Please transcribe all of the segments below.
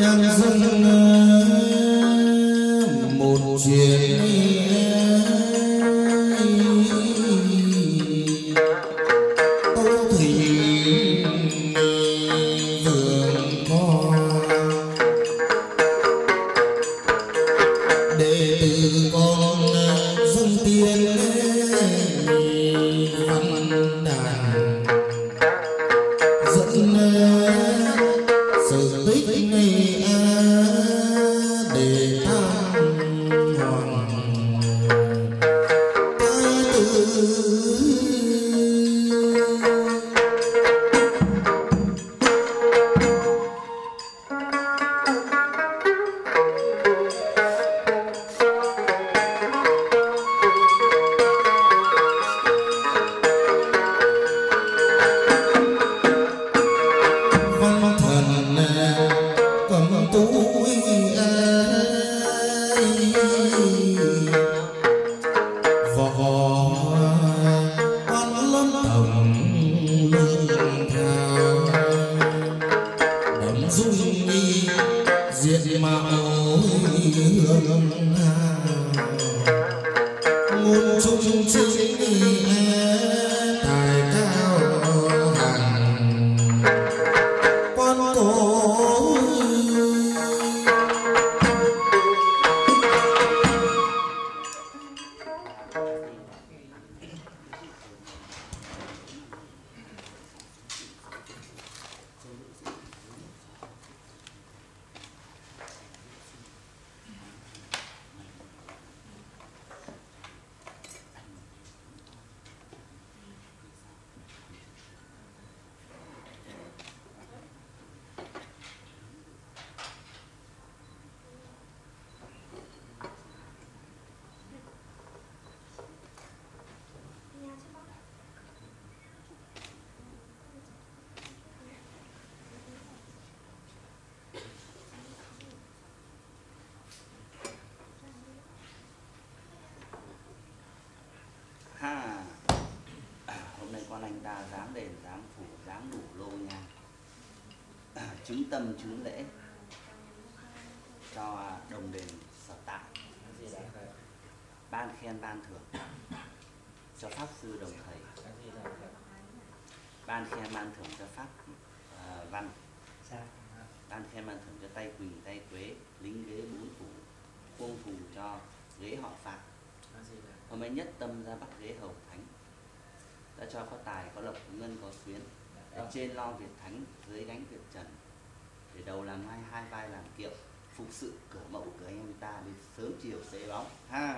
nhân dân một chuyện chứng tâm chứng lễ cho đồng đền sở tại, ban khen ban thưởng cho pháp sư đồng thầy, ban khen ban thưởng cho pháp văn, ban khen ban thưởng cho tay quỳnh tay quế, lính ghế bốn phủ, quân phủ cho ghế họ Phạm. Hôm ấy nhất tâm ra bắt ghế hầu thánh, đã cho có tài có lộc ngân có xuyến, trên lo việc thánh dưới gánh việc trần, để đầu làm hai, hai vai làm kiệu, phục sự cửa mẫu cửa em ta đến sớm chiều xế bóng. Ha.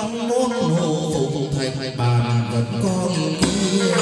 Lòng môn hồ thầy bàn vẫn còn kia.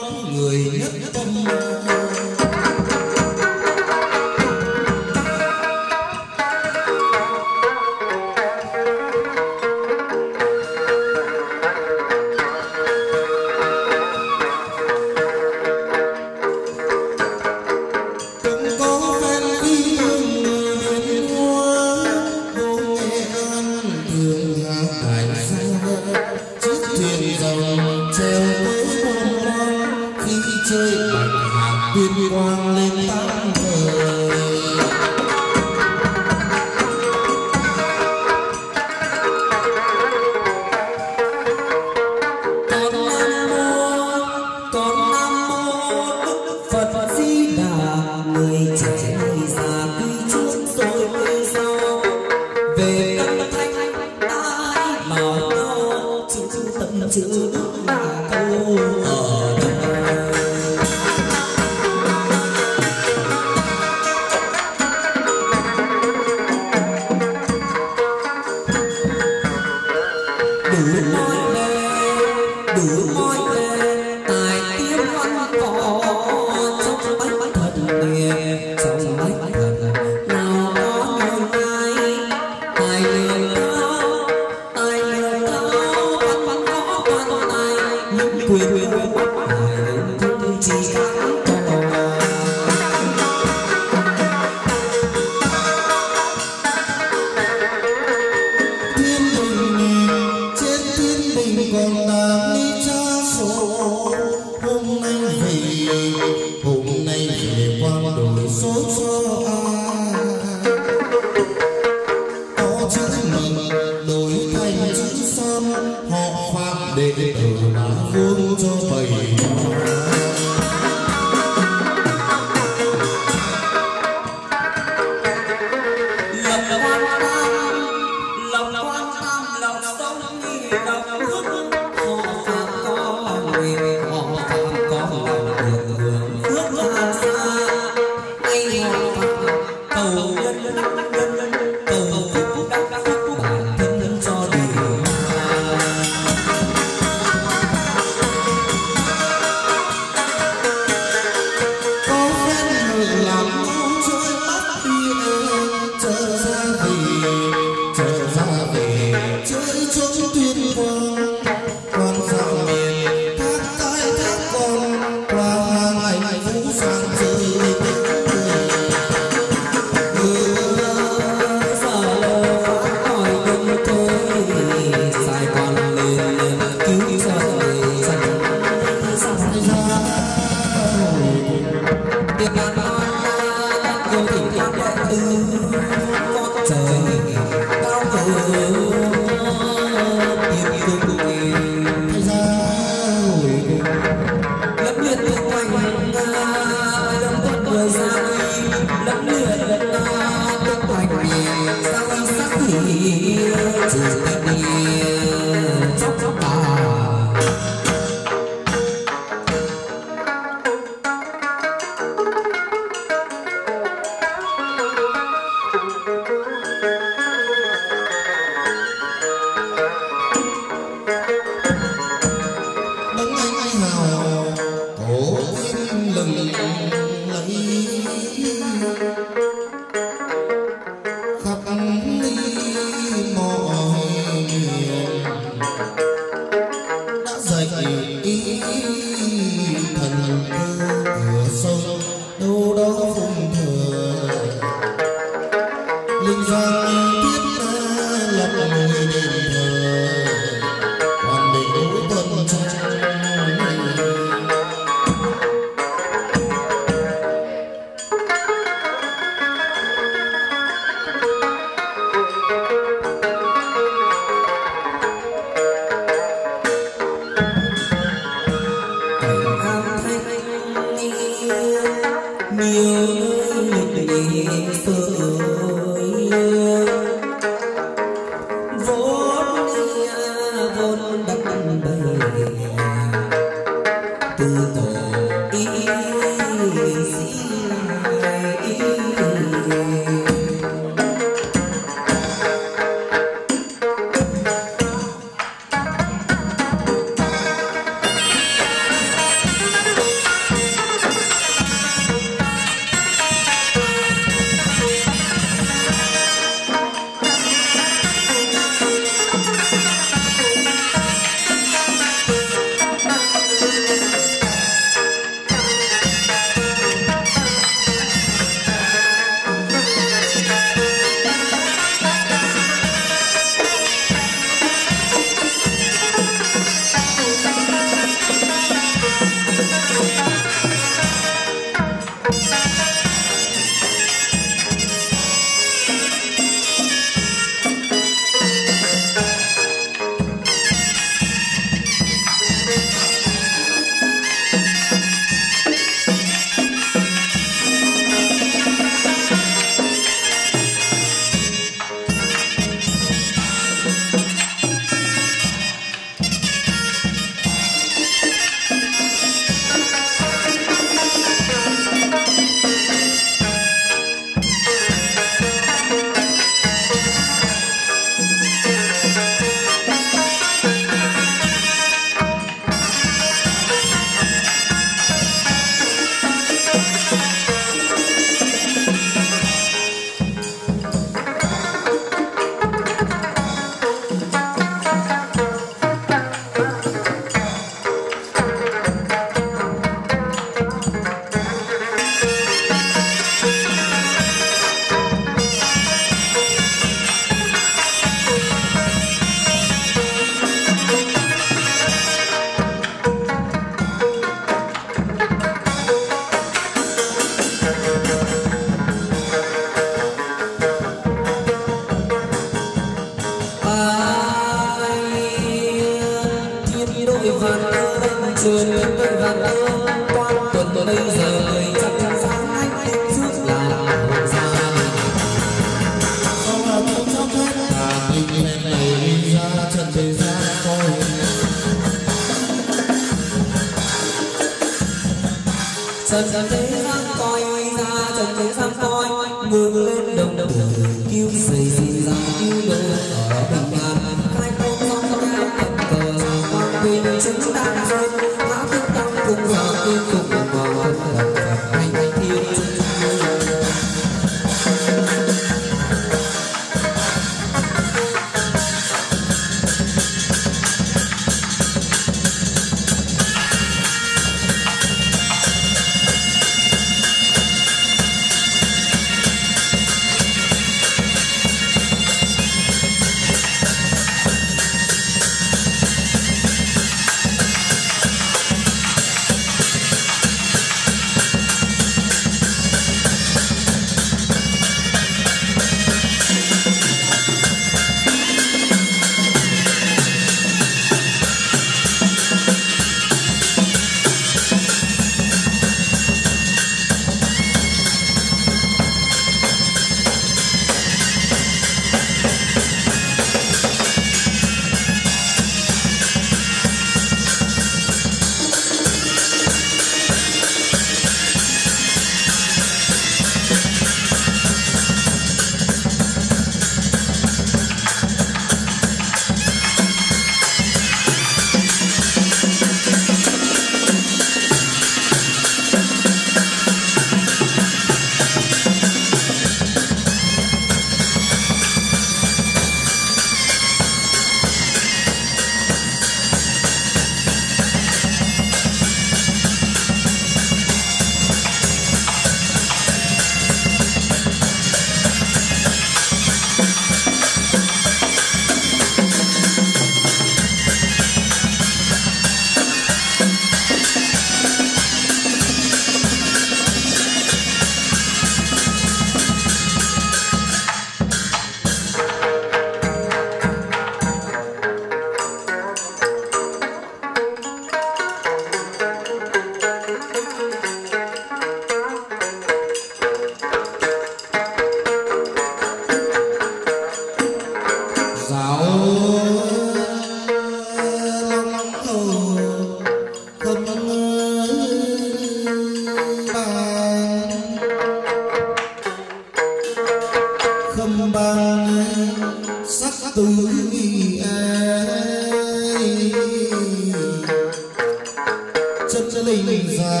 chất linh ra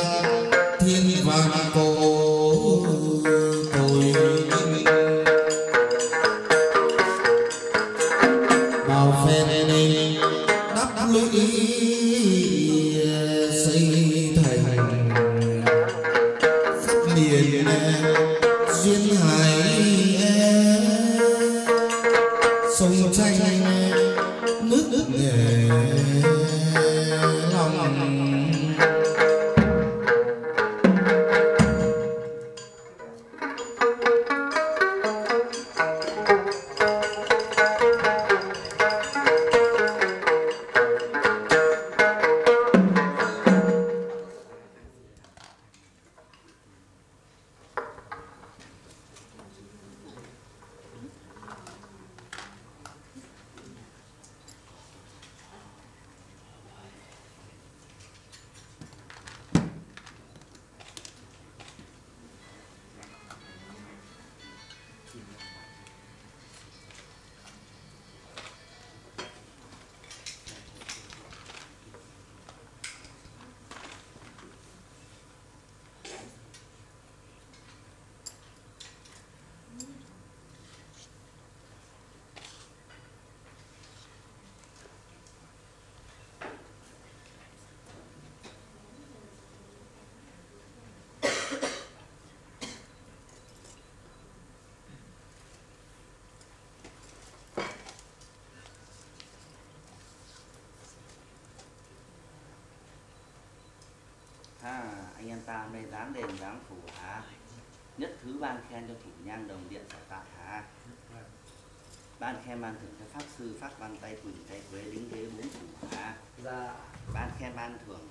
thiên vàng cổ tôi bao phen nên đắp lũy xây thành khắp miền duyên hải sông tranh nước nước nghề lòng. Anh em ta mê dáng đền dáng phủ hả? Nhất thứ ban khen cho thủ nhang đồng điện sở tại hả? Ban khen ban thưởng cho pháp sư phát ban tay quỳnh tay quế lính ghế bốn phủ hả? Dạ. Ban khen ban thưởng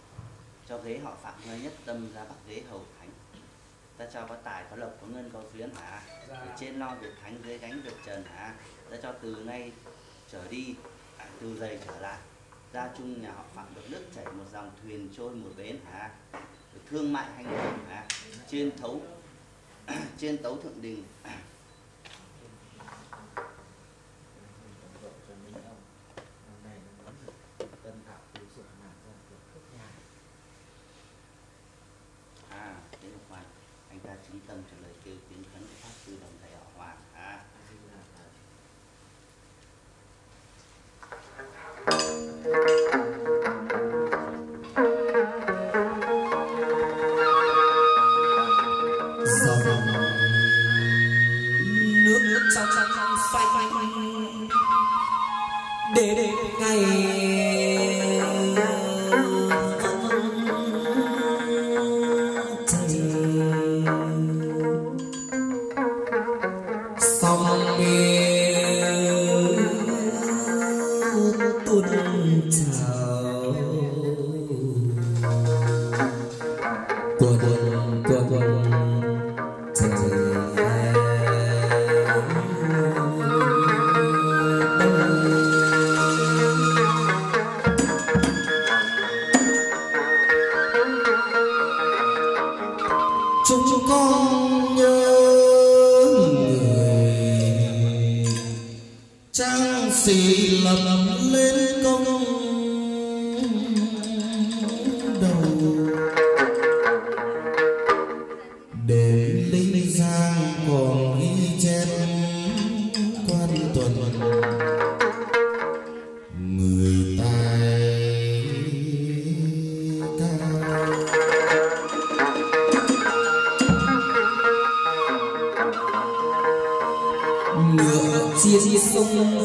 cho ghế họ Phạm nơi nhất tâm ra bắc ghế hầu thánh. Ta cho có tài có lộc có ngân có phiến hả? Dạ. Ở trên lo việc thánh dưới gánh việc trần hả? Ta cho từ nay trở đi từ giày trở lại ra chung nhà họ Phạm được nước chảy một dòng thuyền trôi một bến hả? Thương mại hành động hả? Trên tấu thượng đình anh ta chính tâm trả lời kêu tiếng khấn của pháp sư đồng thầy họ Hoàng hả?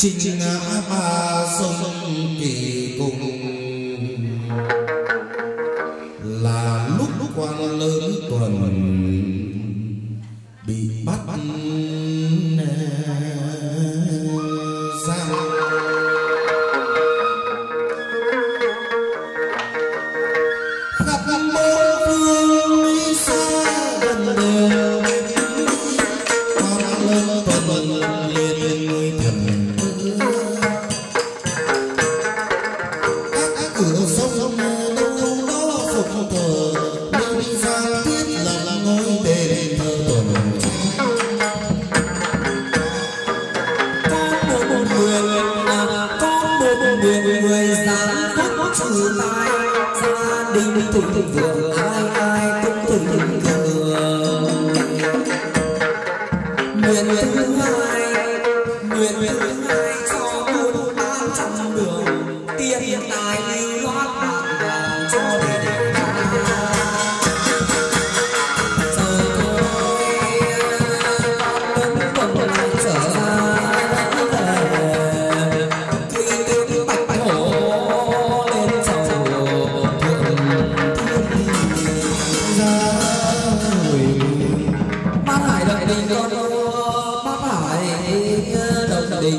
Trinh ba sông kỳ cùng là lúc quan lớn tuần bị bắt giam.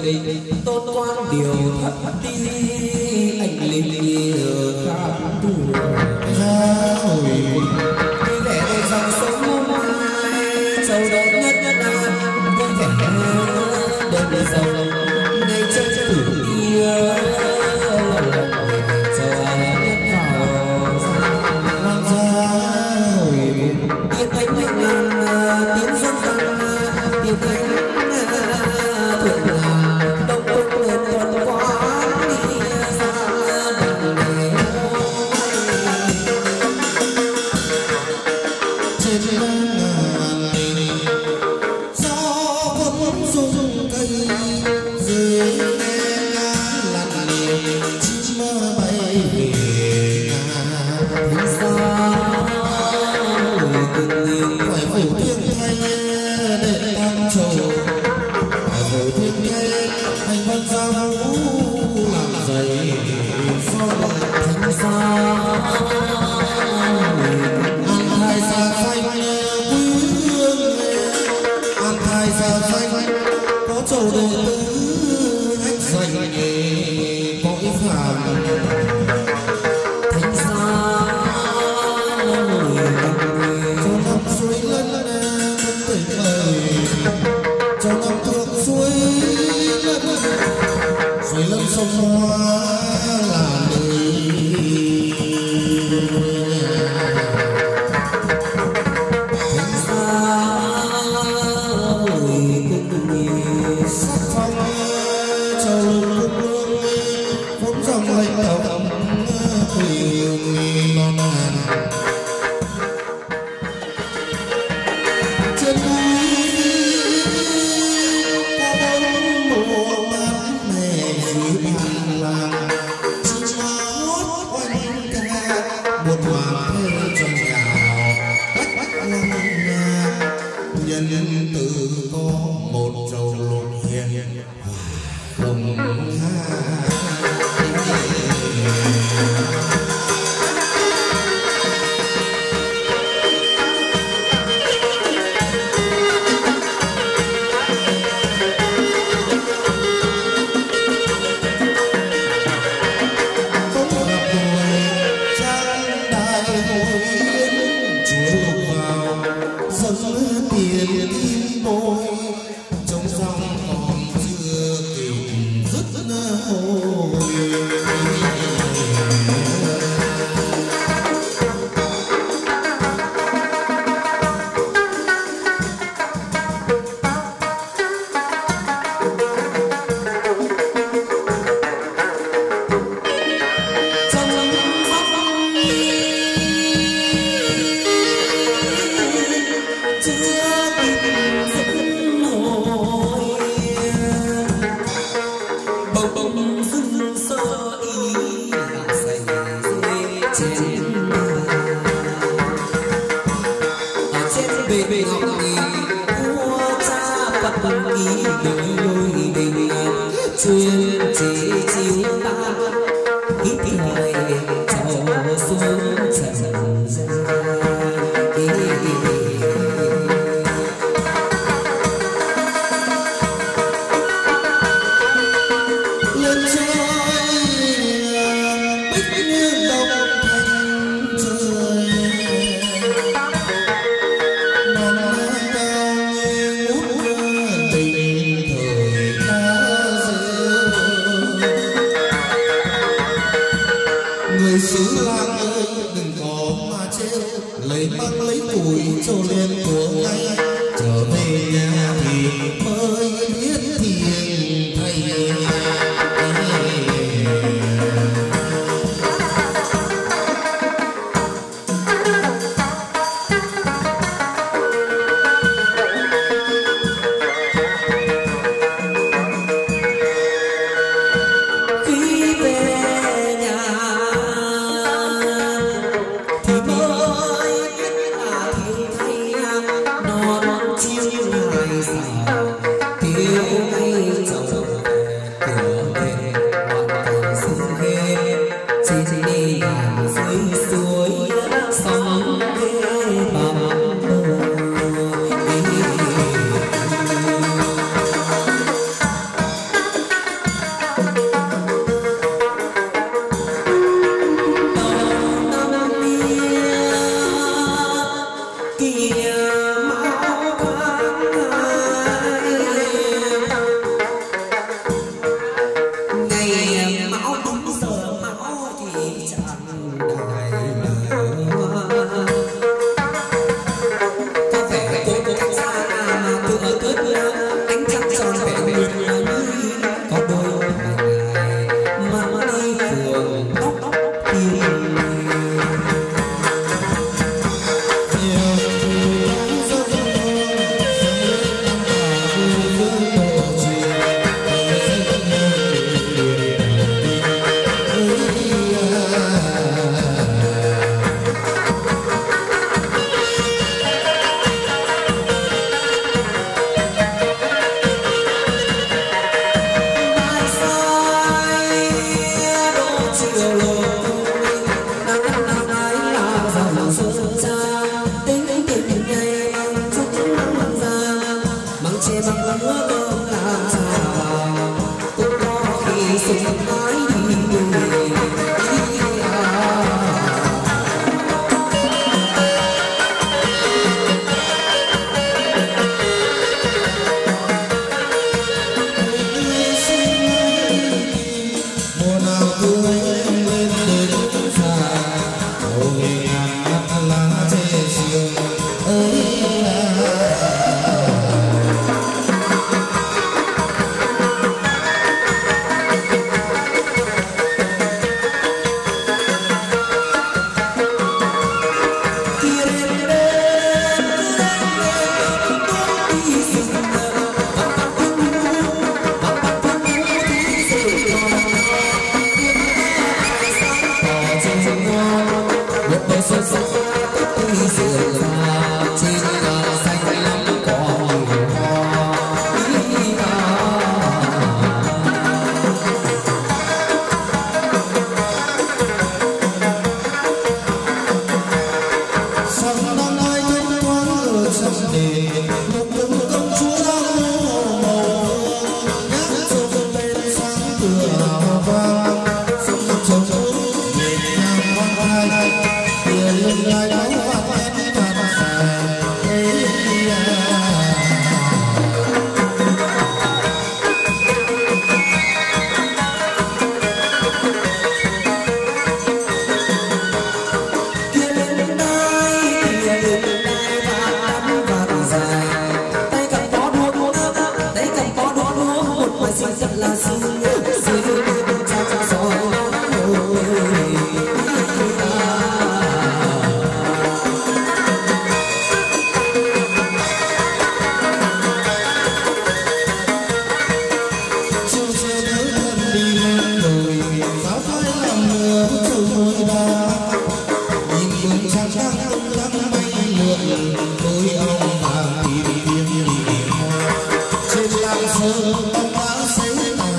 Hãy subscribe cho kênh Ghiền Mì Gõ để không bỏ lỡ xuân chế chiếu ta ít thời chầu xuân trần gian. Hãy subscribe cho kênh Camera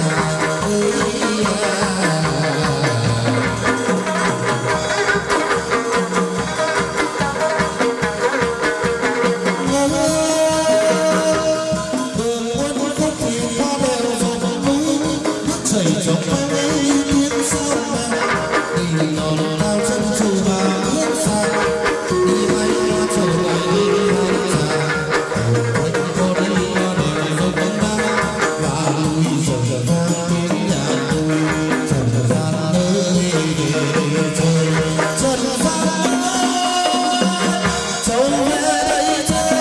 Thành An. chảy trong tay tiếng sáo vang tình ngọt ngào chân chu và bước xa đi bay qua trở lại đi bay xa quên cô đơn mà để dòng bóng đá và lùi dần theo tiếng nhạc tôi chẳng gian nơi về trời chân vang trong về đây chơi.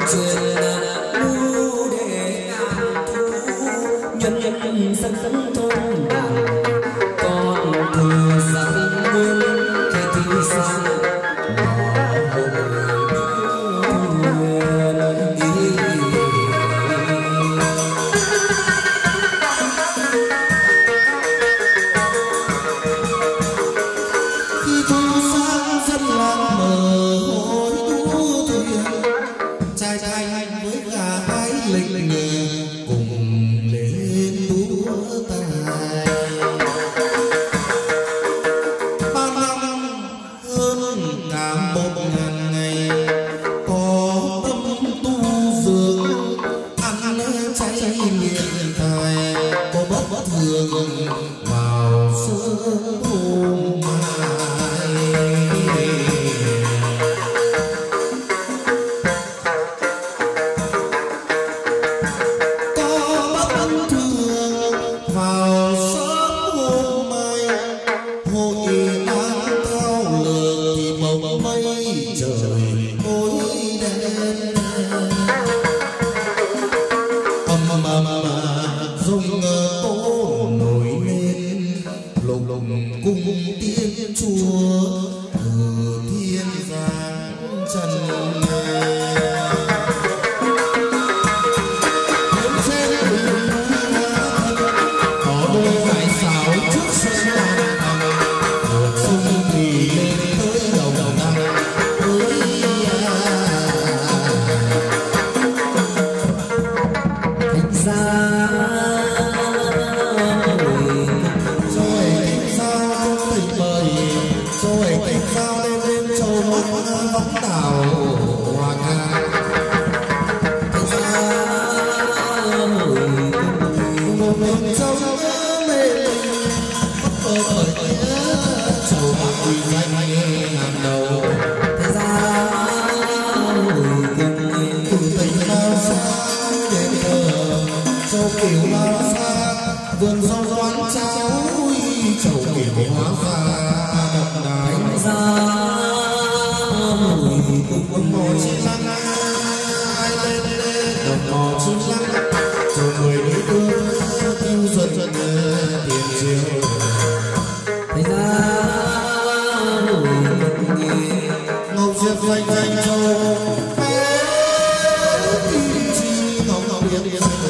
Hãy subscribe cho kênh Camera Thành An.